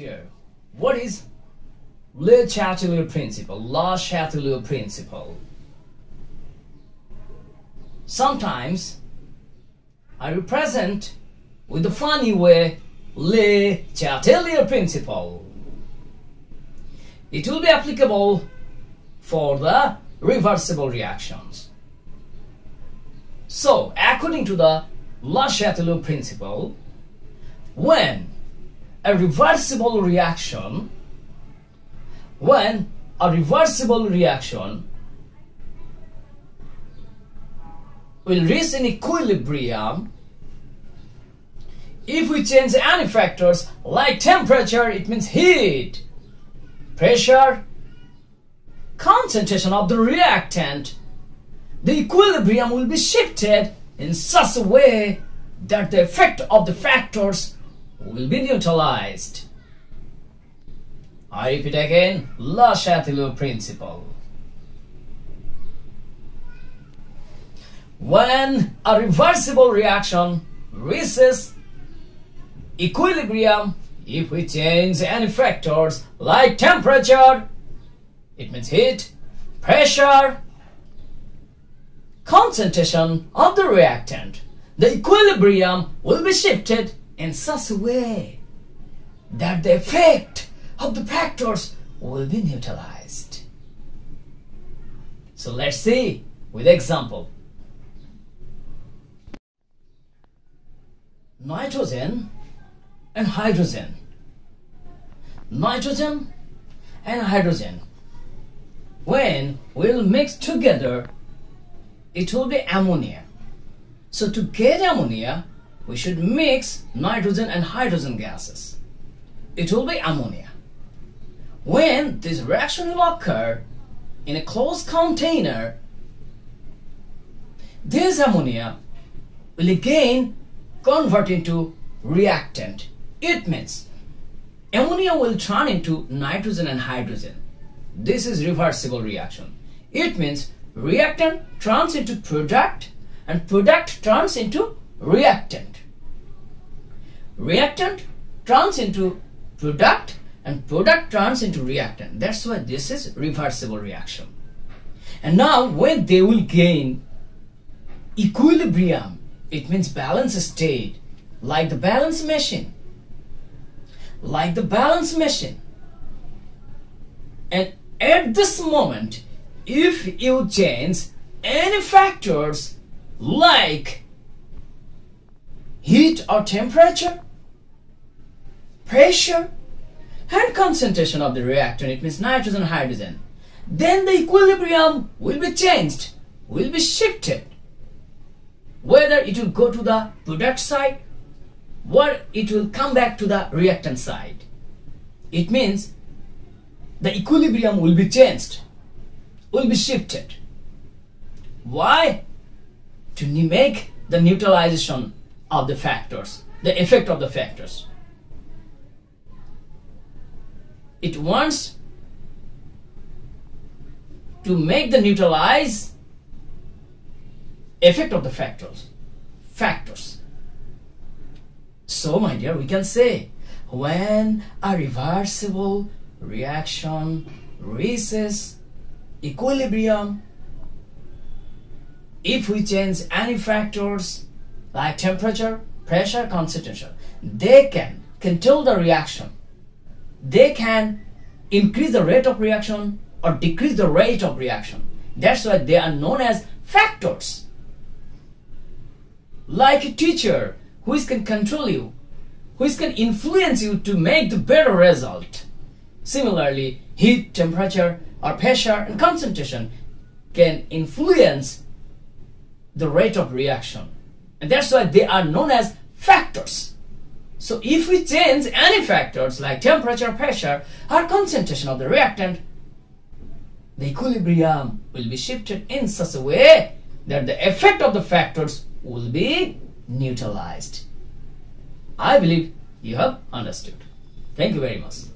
Here. What is Le Chatelier principle? La Chatelier principle. Sometimes I represent with a funny way Le Chatelier principle. It will be applicable for the reversible reactions. So, according to the Le Chatelier principle, when a reversible reaction will reach an equilibrium, if we change any factors like temperature, it means heat, pressure, concentration of the reactant, the equilibrium will be shifted in such a way that the effect of the factors will be neutralized. I repeat again, Le Chatelier principle. When a reversible reaction reaches equilibrium, if we change any factors like temperature, it means heat, pressure, concentration of the reactant, the equilibrium will be shifted in such a way that the effect of the factors will be neutralized. So let's see with example. Nitrogen and hydrogen. Nitrogen and hydrogen, when we'll mix together, it will be ammonia. So to get ammonia, we should mix nitrogen and hydrogen gases. It will be ammonia. When this reaction will occur in a closed container, this ammonia will again convert into reactant. It means ammonia will turn into nitrogen and hydrogen. This is reversible reaction. It means reactant turns into product and product turns into reactant. Reactant turns into product and product turns into reactant. That's why this is reversible reaction. And now when they will gain equilibrium, it means balance state, like the balance machine. And at this moment, if you change any factors like heat or temperature, pressure, and concentration of the reactant, it means nitrogen and hydrogen, then the equilibrium will be changed, will be shifted. Whether it will go to the product side or it will come back to the reactant side. It means the equilibrium will be changed, will be shifted. Why? To make the neutralization of the factors, the effect of the factors. It wants to make the neutralize effect of the factors. So my dear, we can say when a reversible reaction reaches equilibrium, if we change any factors like temperature, pressure, concentration, they can control the reaction. They can increase the rate of reaction or decrease the rate of reaction. That's why they are known as factors. Like a teacher who can control you, who can influence you to make the better result. Similarly, heat, temperature, or pressure and concentration can influence the rate of reaction. And that's why they are known as factors. So if we change any factors like temperature, pressure, or concentration of the reactant, the equilibrium will be shifted in such a way that the effect of the factors will be neutralized. I believe you have understood. Thank you very much.